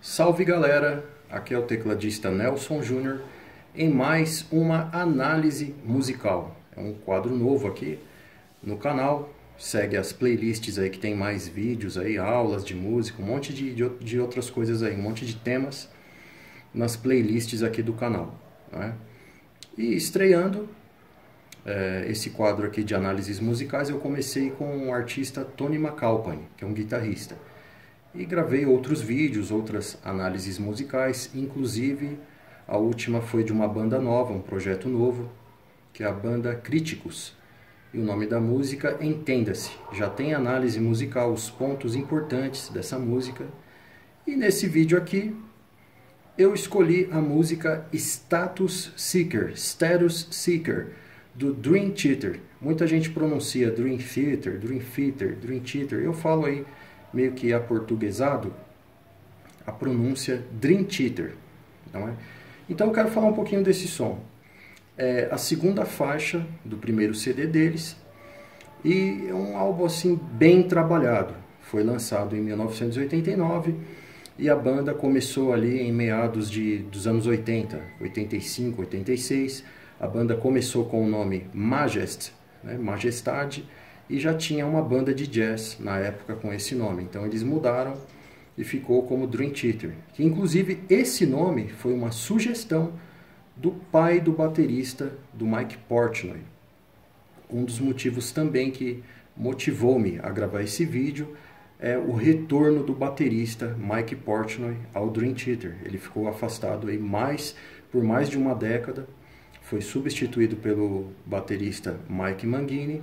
Salve galera, aqui é o tecladista Nelson Júnior em mais uma análise musical. É um quadro novo aqui no canal, segue as playlists aí que tem mais vídeos aí, aulas de música, um monte de outras coisas aí, um monte de temas nas playlists aqui do canal, né? E estreando esse quadro aqui de análises musicais, eu comecei com o artista Tony McAlpine, que é um guitarrista. E gravei outros vídeos, outras análises musicais, inclusive a última foi de uma banda nova, um projeto novo, que é a banda Críticos. E o nome da música, Entenda-se. Já tem análise musical, os pontos importantes dessa música. E nesse vídeo aqui, eu escolhi a música Status Seeker, do Dream Theater. Muita gente pronuncia Dream Theater. Eu falo aí meio que aportuguesado, a pronúncia Dream Theater, não é? Então eu quero falar um pouquinho desse som. É a segunda faixa do primeiro CD deles, e é um álbum assim bem trabalhado. Foi lançado em 1989 e a banda começou ali em meados dos anos 80, 85, 86. A banda começou com o nome Majesty, né? Majestade, e já tinha uma banda de jazz na época com esse nome, então eles mudaram e ficou como Dream Theater, que inclusive esse nome foi uma sugestão do pai do baterista do Mike Portnoy. Um dos motivos também que motivou-me a gravar esse vídeo é o retorno do baterista Mike Portnoy ao Dream Theater. Ele ficou afastado aí por mais de uma década, foi substituído pelo baterista Mike Mangini,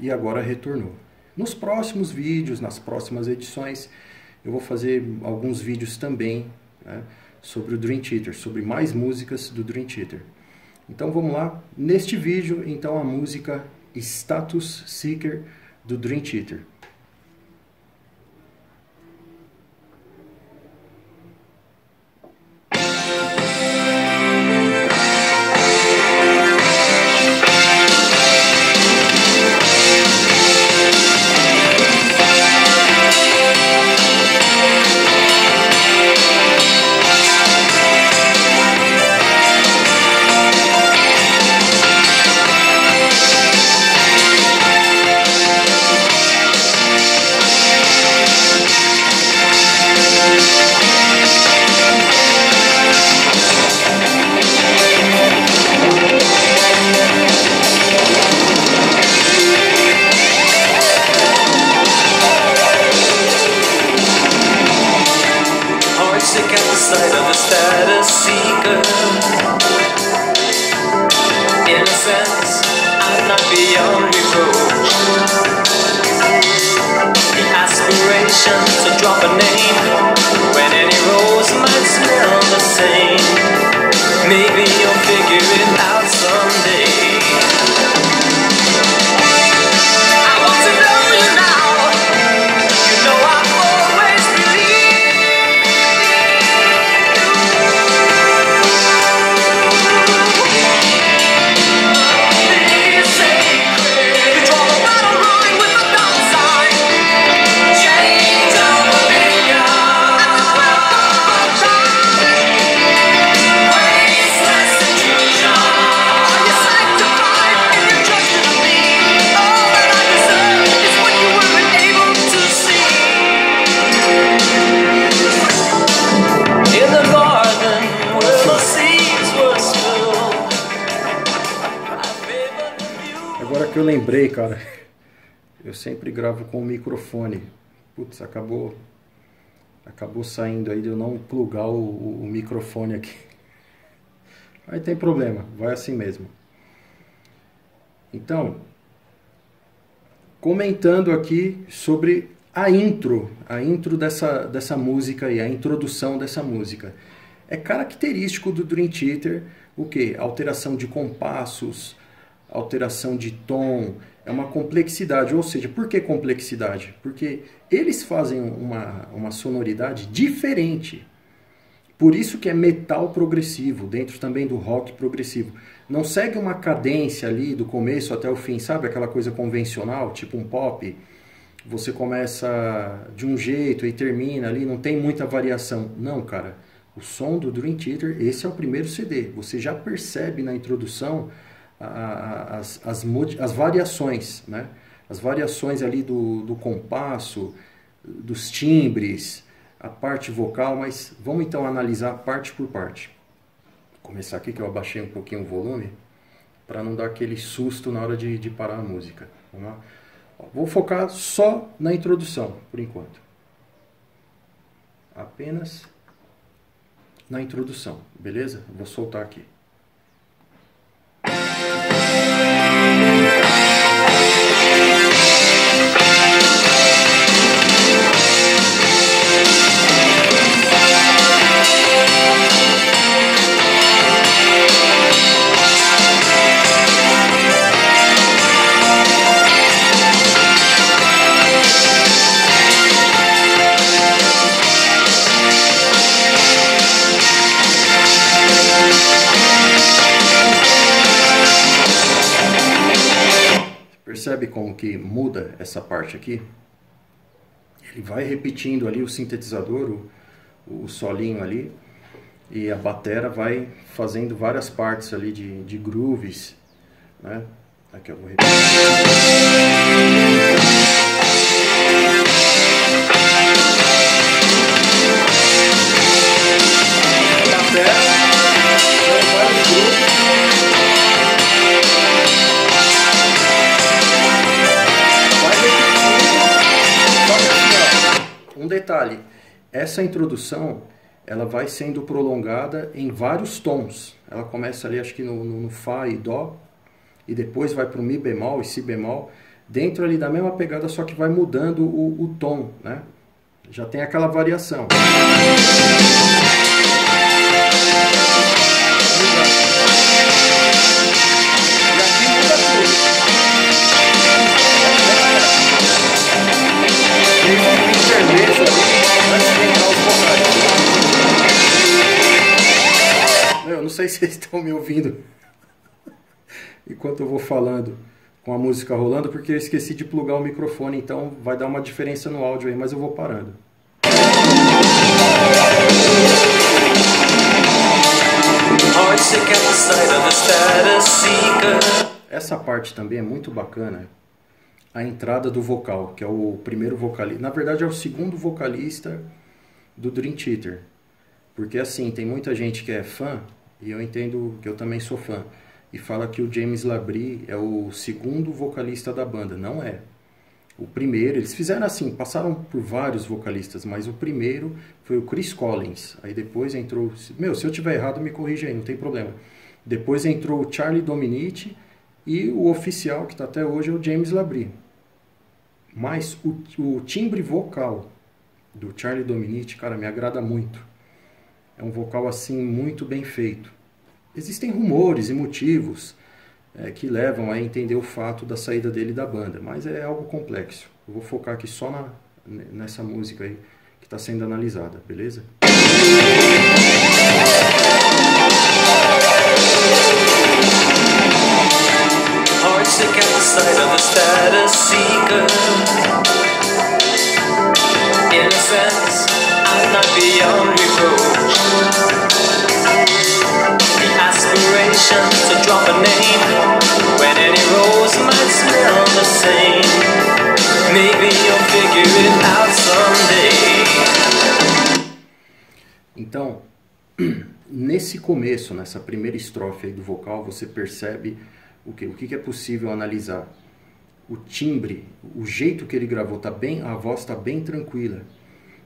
e agora retornou. Nos próximos vídeos, nas próximas edições, eu vou fazer alguns vídeos também, né, sobre o Dream Theater, sobre mais músicas do Dream Theater. Então vamos lá, neste vídeo, então a música Status Seeker do Dream Theater. Side of a status seeker. Innocence, I'm not beyond reproach. The aspiration to drop a name when any rose might smell the same. Maybe you'll figure it out someday. I want to know you now. You know I'm always believing. Eu lembrei, cara, eu sempre gravo com o microfone, putz, acabou saindo aí de eu não plugar o microfone aqui, aí tem problema, vai assim mesmo. Então, comentando aqui sobre a intro dessa música e a introdução dessa música. É característico do Dream Theater o que? Alteração de compassos, alteração de tom, é uma complexidade. Ou seja, por que complexidade? Porque eles fazem uma sonoridade diferente. Por isso que é metal progressivo, dentro também do rock progressivo. Não segue uma cadência ali do começo até o fim, sabe? Aquela coisa convencional, tipo um pop, você começa de um jeito e termina ali, não tem muita variação. Não, cara, o som do Dream Theater, esse é o primeiro CD. Você já percebe na introdução as variações, né? As variações ali do compasso, dos timbres, a parte vocal, mas vamos então analisar parte por parte. Vou começar aqui, que eu abaixei um pouquinho o volume, para não dar aquele susto na hora de parar a música. Vamos lá? Vou focar só na introdução, por enquanto. Apenas na introdução, beleza? Vou soltar aqui. Percebe como que muda essa parte aqui? Ele vai repetindo ali o sintetizador, o solinho ali, e a batera vai fazendo várias partes ali de grooves, né? Aqui eu vou repetir. Um detalhe, essa introdução, ela vai sendo prolongada em vários tons. Ela começa ali, acho que no Fá e Dó, e depois vai para o Mi bemol e Si bemol, dentro ali da mesma pegada, só que vai mudando o tom, né? Já tem aquela variação. Eu não sei se vocês estão me ouvindo enquanto eu vou falando com a música rolando, porque eu esqueci de plugar o microfone, então vai dar uma diferença no áudio aí, mas eu vou parando. Essa parte também é muito bacana. A entrada do vocal, que é o primeiro vocalista, na verdade é o segundo vocalista do Dream Theater, porque assim, tem muita gente que é fã, e eu entendo que eu também sou fã, e fala que o James Labrie é o segundo vocalista da banda. Não é o primeiro, eles fizeram assim, passaram por vários vocalistas, mas o primeiro foi o Chris Collins, aí depois entrou, meu, se eu tiver errado me corrija aí, não tem problema, depois entrou o Charlie Dominici, e o oficial que está até hoje é o James Labrie. Mas o timbre vocal do Charlie Dominici, cara, me agrada muito. É um vocal assim muito bem feito. Existem rumores e motivos que levam a entender o fato da saída dele da banda, mas é algo complexo. Eu vou focar aqui só nessa música aí que está sendo analisada, beleza? Então, nesse começo, nessa primeira estrofe aí do vocal, você percebe o que é possível analisar. O timbre, o jeito que ele gravou, tá bem, a voz está bem tranquila.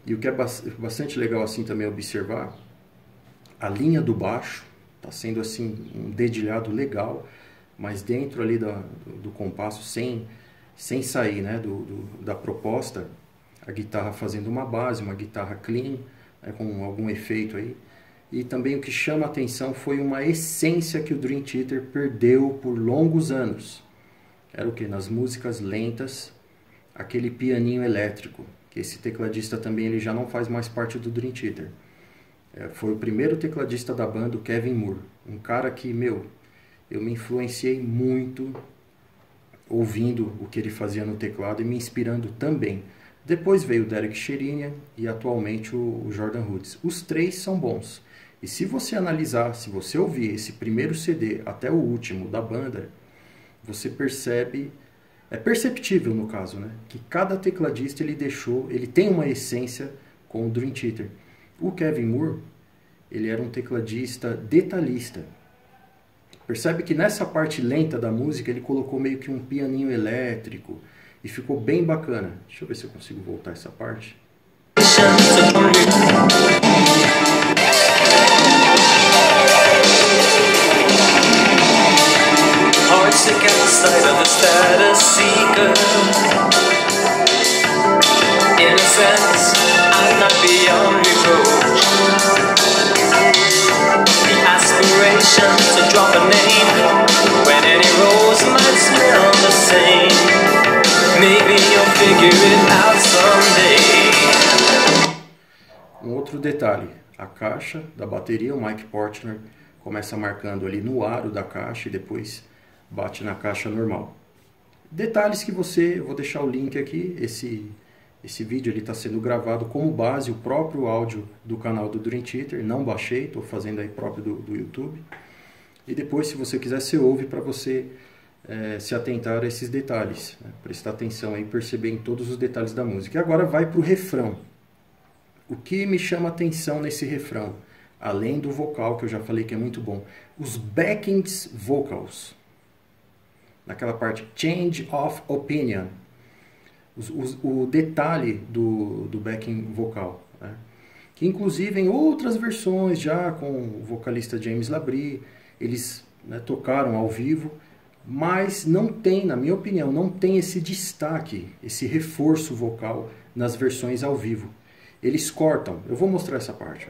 E o que é bastante legal assim também observar, a linha do baixo está sendo assim um dedilhado legal, mas dentro ali do compasso, sem sair, né, da proposta, a guitarra fazendo uma base, uma guitarra clean, né, com algum efeito aí. E também o que chama a atenção foi uma essência que o Dream Theater perdeu por longos anos. Era o que? Nas músicas lentas, aquele pianinho elétrico. Que esse tecladista também ele já não faz mais parte do Dream Theater. Foi o primeiro tecladista da banda, o Kevin Moore. Um cara que, meu, eu me influenciei muito ouvindo o que ele fazia no teclado e me inspirando também. Depois veio o Derek Sherinian e atualmente o Jordan Rhodes. Os três são bons. E se você analisar, se você ouvir esse primeiro CD até o último da banda, você percebe, é perceptível no caso, né, que cada tecladista ele tem uma essência com o Dream Theater. O Kevin Moore, ele era um tecladista detalhista. Percebe que nessa parte lenta da música ele colocou meio que um pianinho elétrico e ficou bem bacana. Deixa eu ver se eu consigo voltar essa parte. Um outro detalhe, a caixa da bateria, o Mike Portnoy começa marcando ali no aro da caixa e depois bate na caixa normal. Detalhes que você, eu vou deixar o link aqui, esse vídeo está sendo gravado como base o próprio áudio do canal do Dream Theater, não baixei, estou fazendo aí próprio do YouTube. E depois, se você quiser, você ouve para você se atentar a esses detalhes, né? Prestar atenção e perceber em todos os detalhes da música. E agora vai para o refrão. O que me chama atenção nesse refrão, além do vocal, que eu já falei que é muito bom, os backing vocals, naquela parte change of opinion, o detalhe do backing vocal, né? Que inclusive em outras versões já com o vocalista James Labrie, eles, né, tocaram ao vivo, mas não tem, na minha opinião, não tem esse destaque, esse reforço vocal nas versões ao vivo. Eles cortam. Eu vou mostrar essa parte.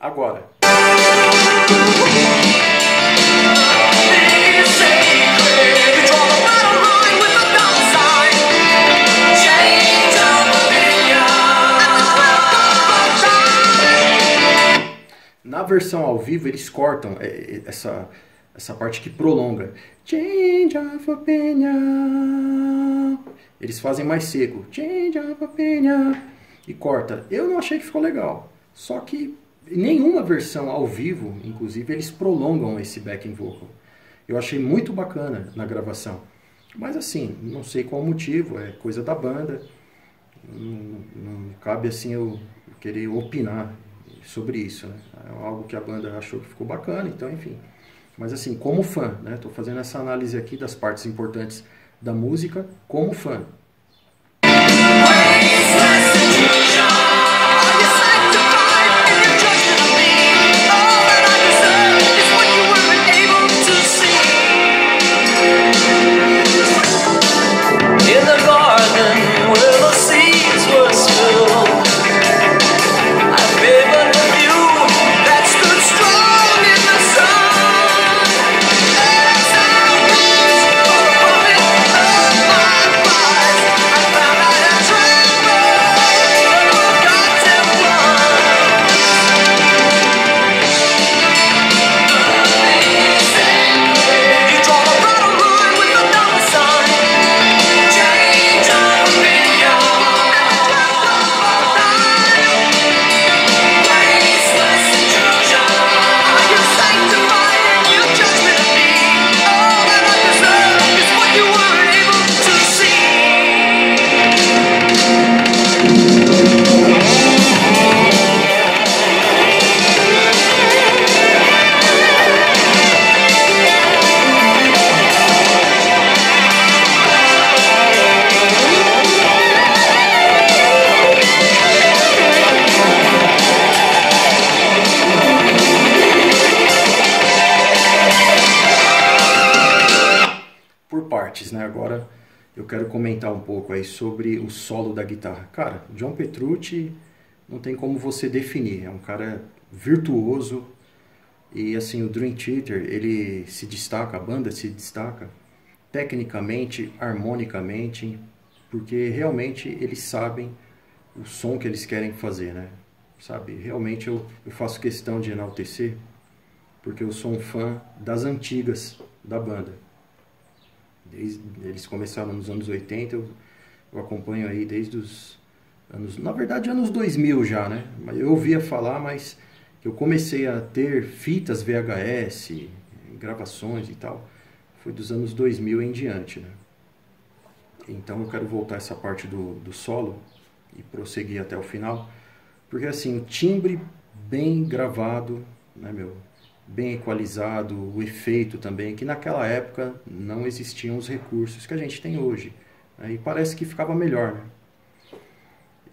Agora. Na versão ao vivo eles cortam essa parte que prolonga. Change of opinion. Eles fazem mais seco. Change of opinion. E corta. Eu não achei que ficou legal. Só que nenhuma versão ao vivo, inclusive, eles prolongam esse backing vocal. Eu achei muito bacana na gravação. Mas assim, não sei qual o motivo, é coisa da banda. Não cabe assim eu querer opinar sobre isso, né? É algo que a banda achou que ficou bacana, então enfim. Mas assim, como fã, né? Tô fazendo essa análise aqui das partes importantes da música como fã. Agora eu quero comentar um pouco aí sobre o solo da guitarra. Cara, John Petrucci não tem como você definir, é um cara virtuoso e assim o Dream Theater, ele se destaca, a banda se destaca tecnicamente, harmonicamente, porque realmente eles sabem o som que eles querem fazer, né? Sabe? Realmente eu faço questão de enaltecer, porque eu sou um fã das antigas da banda. Eles começaram nos anos 80, eu acompanho aí desde os anos... Na verdade, anos 2000 já, né? Eu ouvia falar, mas eu comecei a ter fitas VHS, gravações e tal. Foi dos anos 2000 em diante, né? Então eu quero voltar essa parte do solo e prosseguir até o final. Porque assim, o timbre bem gravado, né, meu? Bem equalizado, o efeito também, que naquela época não existiam os recursos que a gente tem hoje. Aí parece que ficava melhor, né?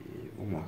E vamos lá.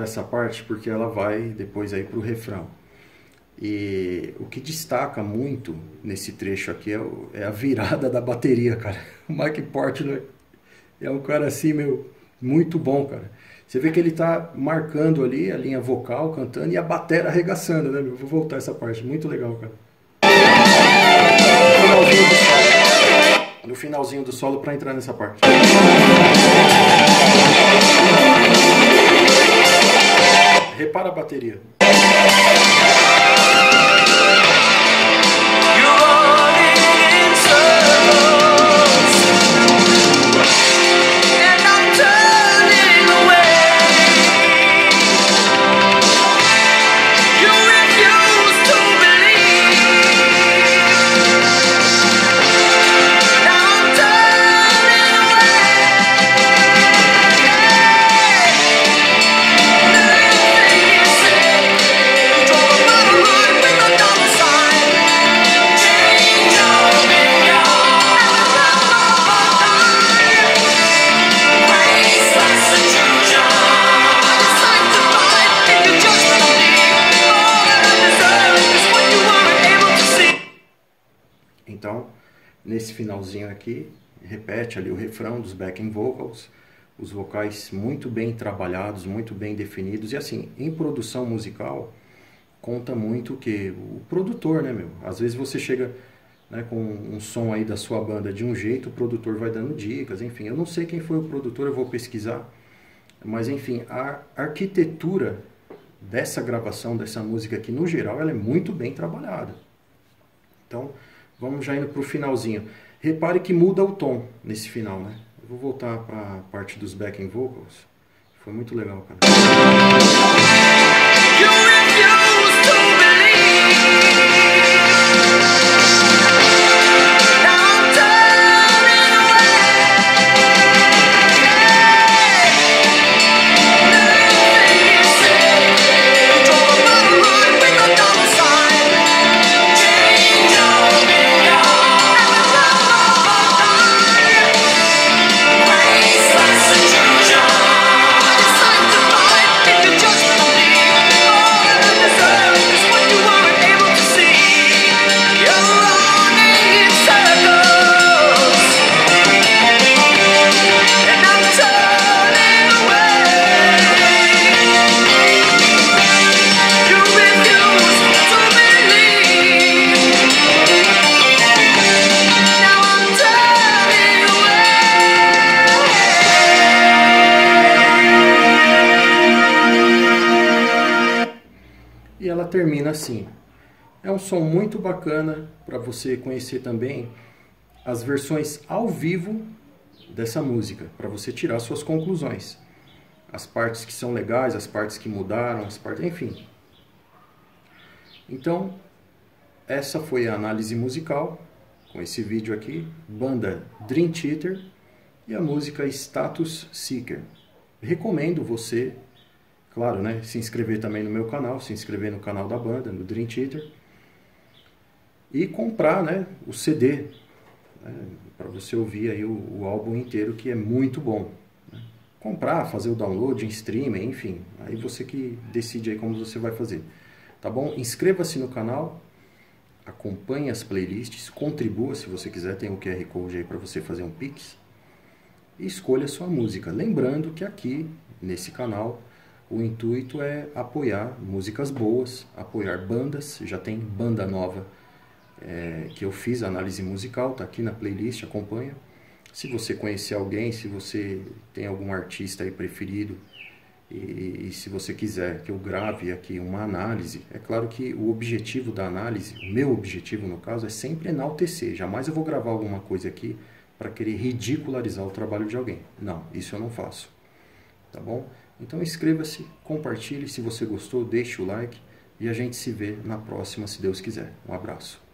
Essa parte, porque ela vai depois aí para o refrão. E o que destaca muito nesse trecho aqui é a virada da bateria, cara. O Mike Portnoy é um cara assim, meu, muito bom, cara. Você vê que ele tá marcando ali a linha vocal, cantando, e a bateria arregaçando, né, meu? Vou voltar essa parte, muito legal, cara. No finalzinho do solo para entrar nessa parte. Repara a bateria. Nesse finalzinho aqui, repete ali o refrão dos backing vocals, os vocais muito bem trabalhados, muito bem definidos. E assim, em produção musical, conta muito que o produtor, né, meu? Às vezes você chega, né, com um som aí da sua banda de um jeito, o produtor vai dando dicas, enfim. Eu não sei quem foi o produtor, eu vou pesquisar. Mas enfim, a arquitetura dessa gravação, dessa música aqui, no geral, ela é muito bem trabalhada. Então... vamos já indo para o finalzinho. Repare que muda o tom nesse final, né? Eu vou voltar para a parte dos backing vocals. Foi muito legal, cara. Termina assim. É um som muito bacana para você conhecer também as versões ao vivo dessa música, para você tirar suas conclusões. as partes que são legais, as partes que mudaram, as partes, enfim. Então, essa foi a análise musical, com esse vídeo aqui, banda Dream Theater e a música Status Seeker. Recomendo você, claro, né, se inscrever também no meu canal, se inscrever no canal da banda, no Dream Theater, e comprar, né, o CD, né, para você ouvir aí o álbum inteiro, que é muito bom. Comprar, fazer o download, em streaming, enfim, aí você que decide aí como você vai fazer, tá bom? Inscreva-se no canal, acompanhe as playlists, contribua se você quiser, tem o QR Code aí para você fazer um Pix, e escolha a sua música. Lembrando que aqui, nesse canal, o intuito é apoiar músicas boas, apoiar bandas, já tem banda nova que eu fiz a análise musical, tá aqui na playlist, acompanha. Se você conhecer alguém, se você tem algum artista aí preferido e se você quiser que eu grave aqui uma análise, é claro que o objetivo da análise, o meu objetivo no caso, é sempre enaltecer. Jamais eu vou gravar alguma coisa aqui para querer ridicularizar o trabalho de alguém. Não, isso eu não faço. Tá bom? Então inscreva-se, compartilhe, se você gostou, deixe o like e a gente se vê na próxima, se Deus quiser. Um abraço.